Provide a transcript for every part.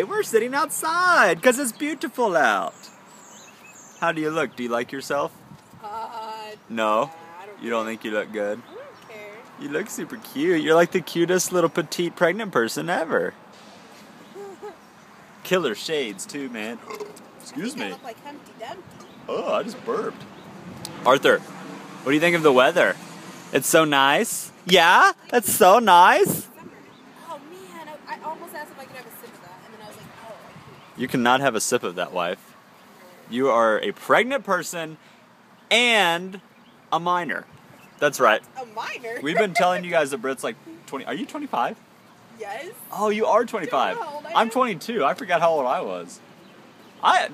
today. We're sitting outside because it's beautiful out. How do you look? Do you like yourself? No? You don't think you look good? I don't care. You look super cute. You're like the cutest little petite pregnant person ever. Killer shades too, man. Excuse me. I look like Humpty Dumpty. Oh, I just burped. Arthur, what do you think of the weather? It's so nice. Yeah? That's so nice. Oh, man. I almost asked if I could have a sip of that. And then I was like, oh, I could. You cannot have a sip of that, wife. You are a pregnant person and a minor. That's right. A minor? We've been telling you guys that Brit's like 20. Are you 25? Yes. Oh, you are 25. I'm 22. I forgot how old I was. I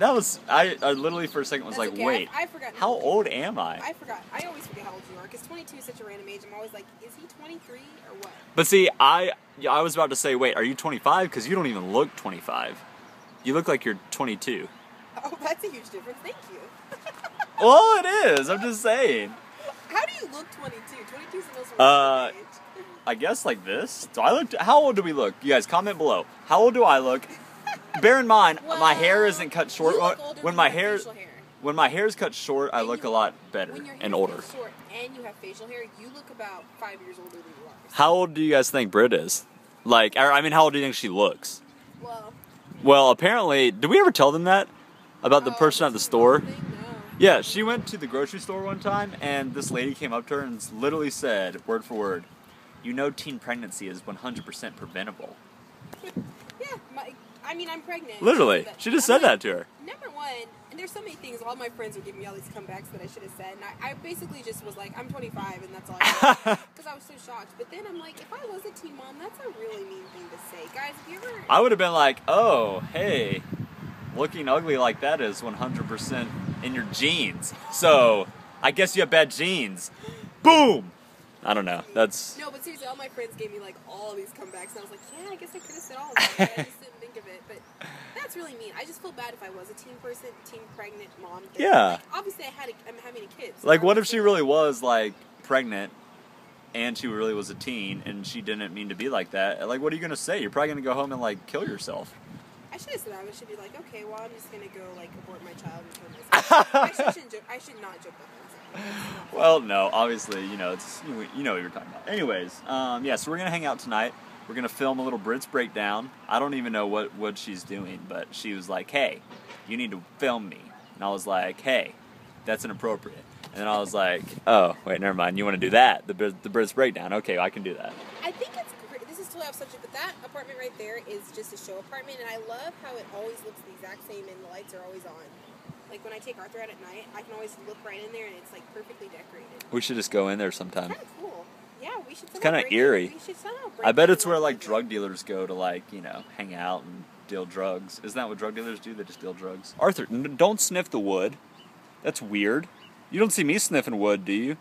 literally for a second was like, okay, wait, I forgot. How old am I? I forgot. I always forget how old you are because 22 is such a random age. I'm always like, is he 23 or what? But see, I was about to say, wait, are you 25? Because you don't even look 25. You look like you're 22. Oh, that's a huge difference. Thank you. Well, it is. I'm just saying. How do you look 22? 22 is the most random age. I guess like this. So I looked. How old do we look? You guys comment below. How old do I look? Bear in mind, well, my hair isn't cut short. When my hair is cut short, I look a lot better and older. When your hair is cut short and you have facial hair, you look about 5 years older than you are. How old do you guys think Brit is? Like, I mean, how old do you think she looks? Well, apparently, did we ever tell them that about the person at the store? No. Yeah, she went to the grocery store one time, and this lady came up to her and literally said, word for word, "You know, teen pregnancy is 100% preventable." I mean, I'm pregnant. Literally. She just said that to her. Number one, and there's so many things. All my friends were giving me all these comebacks that I should have said. And I basically just was like, I'm 25 and that's all I know. Because I was so shocked. But then I'm like, if I was a teen mom, that's a really mean thing to say. Guys, if you ever... I would have been like, oh, hey, looking ugly like that is 100% in your genes. So, I guess you have bad genes. Boom! I don't know. That's... No, but seriously, all my friends gave me like all these comebacks. And I was like, yeah, I guess I could have said all of that. I just didn't think of it. But that's really mean. I just feel bad if I was a teen person, teen pregnant mom. Thing. Yeah. Like, obviously, I'm having a kid. So like, what if she really was like pregnant and she really was a teen and she didn't mean to be like that? Like, what are you going to say? You're probably going to go home and like kill yourself. I should have said that. I should be like, okay, well, I'm just going to go like abort my child and kill myself. I should not joke about that. Well, no, obviously, you know, it's, you know what you're talking about. Anyways, yeah, so we're going to hang out tonight. We're going to film a little Brits Breakdown. I don't even know what she's doing, but she was like, hey, you need to film me. And I was like, hey, that's inappropriate. And then I was like, oh, wait, never mind. You want to do that? The Brits Breakdown. Okay, I can do that. I think it's great. This is totally off subject, but that apartment right there is just a show apartment, and I love how it always looks the exact same and the lights are always on. Like, when I take Arthur out at night, I can always look right in there, and it's, like, perfectly decorated. We should just go in there sometime. It's kind of cool. Yeah, we should. It's kind of eerie. We should somehow break. I bet it's where, like, drug dealers go to, like, you know, hang out and deal drugs. Isn't that what drug dealers do? They just deal drugs. Arthur, don't sniff the wood. That's weird. You don't see me sniffing wood, do you?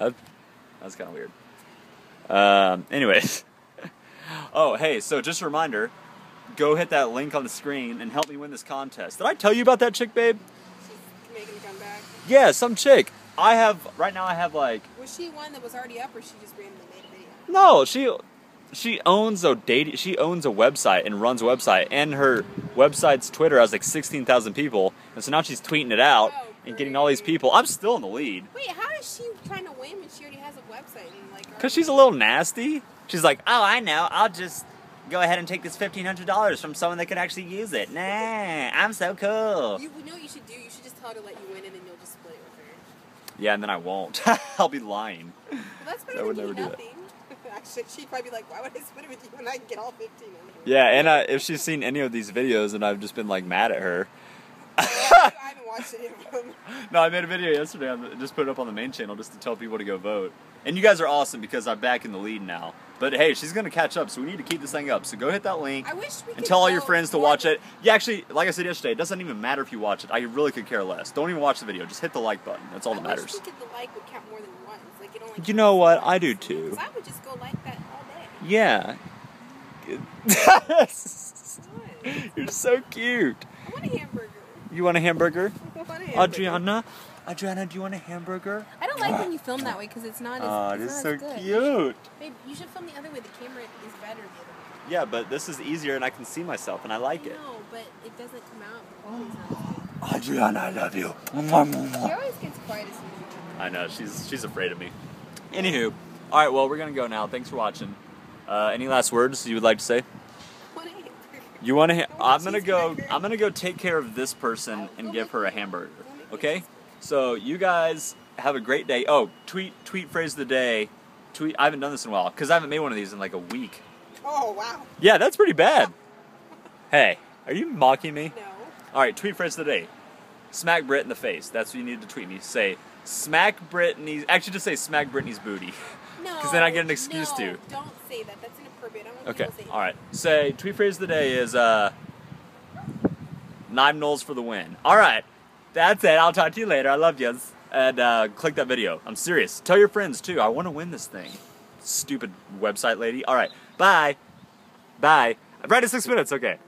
That's kind of weird. Anyways. Oh, hey, so just a reminder... Go hit that link on the screen and help me win this contest. Did I tell you about that chick, babe? She's making a comeback. Yeah, some chick. Right now I have like... Was she one that was already up or she just randomly made a video? No, she owns a dating... She owns a website and runs a website. And her website's Twitter has like 16,000 people. And so now she's tweeting it out and getting all these people. I'm still in the lead. Wait, how is she trying to win when she already has a website? Because she's a little nasty. She's like, oh, I know. I'll just... go ahead and take this $1,500 from someone that could actually use it. Nah, I'm so cool. You know what you should do? You should just tell her to let you win and then you'll just split it with her. Yeah, and then I won't. I'll be lying. Well, that's better than doing nothing. Actually, she'd probably be like, why would I split it with you when I can get all 15 of them? Yeah, and if she's seen any of these videos and I've just been like mad at her. I haven't watched any of them. No, I made a video yesterday. Just put it up on the main channel just to tell people to go vote. And you guys are awesome because I'm back in the lead now. But hey, she's going to catch up, so we need to keep this thing up. So go hit that link and tell all your friends to watch it. Yeah, actually, like I said yesterday, it doesn't even matter if you watch it. I really could care less. Don't even watch the video. Just hit the like button. That's all that matters. I wish we could the like would count more than once. Like, it only... You know what? I do too. I would just go like that all day. Yeah. You're so cute. I want a hamburger. You want a hamburger? I want a hamburger. Adriana, do you want a hamburger? I don't like when you film that way because it's not as good. Oh, it is so cute. Babe, you should film the other way. The camera is better the other way. Yeah, but this is easier and I can see myself and I like it. No, but it doesn't come out. Adriana, I love you. She always gets quiet as soon as you come out. I know, she's afraid of me. Anywho, alright, well, we're going to go now. Thanks for watching. Any last words you would like to say? You want to? I'm gonna go take care of this person and give her a hamburger. Okay? So you guys have a great day. Oh, tweet phrase of the day. Tweet. I haven't done this in a while because I haven't made one of these in like a week. Oh wow. Yeah, that's pretty bad. Hey, are you mocking me? No. All right, tweet phrase of the day. Smack Brit in the face. That's what you need to tweet me. Say smack Britney's. Actually, just say smack Britney's booty. No. Because then I get an excuse to. Don't say that. That's inappropriate. I don't want people to say that. Okay. All right. Say tweet phrase of the day is Nive Nulls for the win. All right. That's it. I'll talk to you later. I love you. And click that video. I'm serious. Tell your friends too. I want to win this thing. Stupid website lady. All right. Bye. Bye. I've read it 6 minutes. Okay.